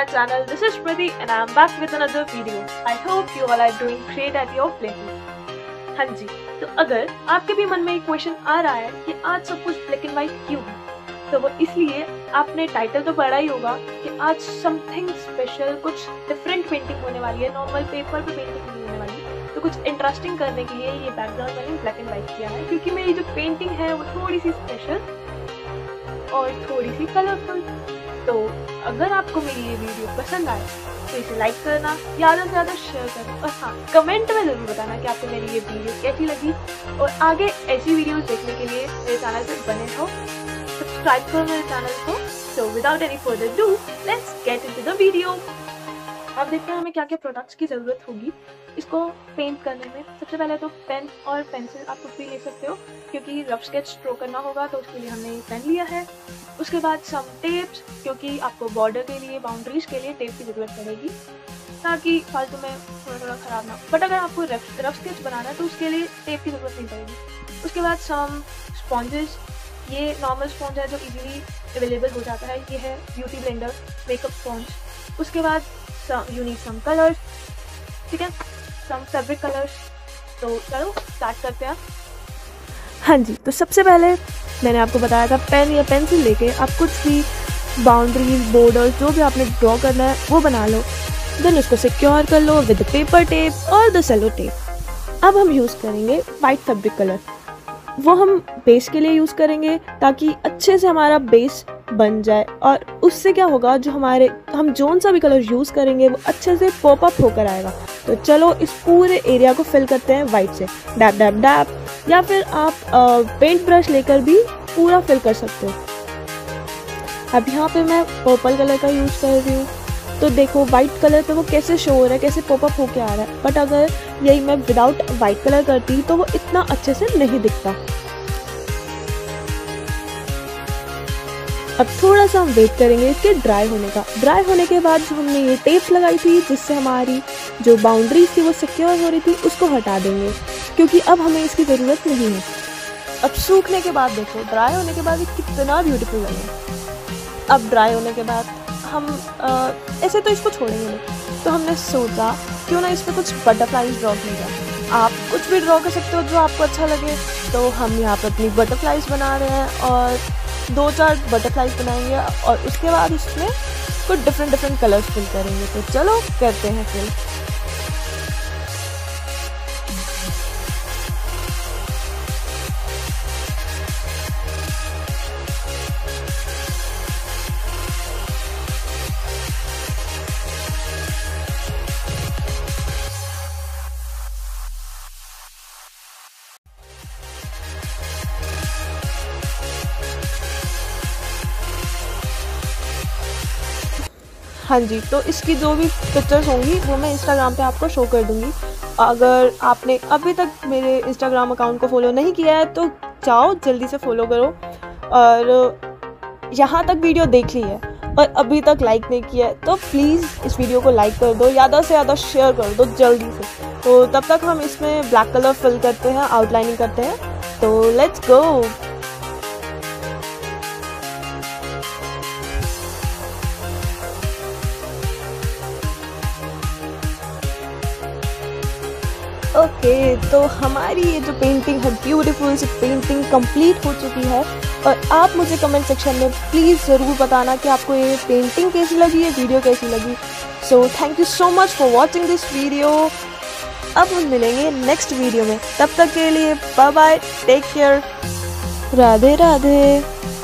my channel. This is Priti and I am back with another video. I hope you all are doing great at your places. हाँ जी, तो अगर आपके भी मन में एक क्वेश्चन आ रहा है कि आज सब कुछ ब्लैक एंड व्हाइट क्यों है, तो वो इसलिए आपने टाइटल तो पढ़ा ही होगा कि आज समथिंग स्पेशल, कुछ डिफरेंट पेंटिंग होने वाली है। नॉर्मल पेपर पे पेंटिंग नहीं होने वाली, तो कुछ इंटरेस्टिंग करने के लिए ये बैकग्राउंड मैंने ब्लैक एंड व्हाइट किया है, क्योंकि मेरी जो पेंटिंग है वो थोड़ी सी स्पेशल और थोड़ी सी कलरफुल। तो अगर आपको मेरी ये वीडियो पसंद आए तो इसे लाइक करना, ज़्यादा से ज़्यादा शेयर करना और हाँ, कमेंट में ज़रूर बताना कि आपको मेरी ये वीडियो कैसी लगी। और आगे ऐसी वीडियोस देखने के लिए मेरे चैनल पर बने रहो, सब्सक्राइब करो मेरे चैनल को। So without any further do, let's get into the video. अब देखते हैं हमें क्या क्या प्रोडक्ट्स की ज़रूरत होगी इसको पेंट करने में। सबसे पहले तो पेन और पेंसिल आप कुछ भी ले सकते हो, क्योंकि रफ स्केच ड्रॉ करना होगा तो उसके लिए हमने पेन लिया है। उसके बाद सम टेप्स, क्योंकि आपको बॉर्डर के लिए, बाउंड्रीज के लिए टेप की ज़रूरत पड़ेगी ताकि फालतू में थोड़ा थोड़ा ख़राब ना हो। बट अगर आपको रफ स्केच बनाना है तो उसके लिए टेप की ज़रूरत नहीं पड़ेगी। उसके बाद सम स्पॉन्जेस, ये नॉर्मल स्पॉन्ज है जो इजीली अवेलेबल हो जाता है, ये है ब्यूटी ब्लेंडर मेकअप स्पॉन्ज। उसके बाद यू नीड सम कलर्स, ठीक है, सम फैब्रिक कलर्स। तो चलो स्टार्ट करते हैं। हाँ जी, तो सबसे पहले मैंने आपको बताया था पेन या पेंसिल लेके आप कुछ भी बाउंड्रीज, बॉर्डर्स जो भी आपने ड्रॉ करना है वो बना लो। देन उसको सिक्योर कर लो विद पेपर टेप और द सेलो टेप। अब हम यूज़ करेंगे वाइट फैब्रिक कलर, वो हम बेस के लिए यूज़ करेंगे ताकि अच्छे से हमारा बेस बन जाए। और उससे क्या होगा, जो हम जोन सा भी कलर यूज़ करेंगे वो अच्छे से पॉप अप होकर आएगा। तो चलो इस पूरे एरिया को फिल करते हैं वाइट से, डैप डैप डैप, या फिर आप पेंट ब्रश लेकर भी पूरा फिल कर सकते हो। अब यहाँ पे मैं पर्पल कलर का यूज़ कर रही हूँ, तो देखो वाइट कलर पे वो कैसे शो हो रहा है, कैसे पॉप अप होके आ रहा है। बट अगर यही मैं विदाउट वाइट कलर करती तो वो इतना अच्छे से नहीं दिखता। अब थोड़ा सा हम वेट करेंगे इसके ड्राई होने का। ड्राई होने के बाद जो हमने ये टेप्स लगाई थी जिससे हमारी जो बाउंड्रीज थी वो सिक्योर हो रही थी, उसको हटा देंगे क्योंकि अब हमें इसकी ज़रूरत नहीं है। अब सूखने के बाद देखो, ड्राई होने के बाद ये कितना ब्यूटीफुल लगे। अब ड्राई होने के बाद हम ऐसे तो इसको छोड़ेंगे नहीं, तो हमने सोचा क्यों ना इस पर कुछ बटरफ्लाइज ड्रॉ की जाए। आप कुछ भी ड्रॉ कर सकते हो जो आपको अच्छा लगे। तो हम यहाँ पर अपनी बटरफ्लाइज बना रहे हैं और दो चार बटरफ्लाइज बनाएंगे और उसके बाद इसमें कुछ डिफरेंट डिफरेंट कलर्स फिल करेंगे। तो चलो करते हैं फिल। हाँ जी, तो इसकी जो भी पिक्चर्स होंगी वो मैं इंस्टाग्राम पे आपको शो कर दूंगी। अगर आपने अभी तक मेरे इंस्टाग्राम अकाउंट को फॉलो नहीं किया है तो जाओ जल्दी से फॉलो करो। और यहाँ तक वीडियो देख ली है और अभी तक लाइक नहीं किया है तो प्लीज़ इस वीडियो को लाइक कर दो, ज़्यादा से ज़्यादा शेयर कर दो जल्दी से। तो तब तक हम इसमें ब्लैक कलर फिल करते हैं, आउटलाइनिंग करते हैं। तो लेट्स गो। ओके, तो हमारी ये जो पेंटिंग है, ब्यूटीफुल सी पेंटिंग कंप्लीट हो चुकी है। और आप मुझे कमेंट सेक्शन में प्लीज़ ज़रूर बताना कि आपको ये पेंटिंग कैसी लगी, ये वीडियो कैसी लगी। So thank you so much for watching this video. अब हम मिलेंगे नेक्स्ट वीडियो में, तब तक के लिए bye bye, take care, Radhe Radhe.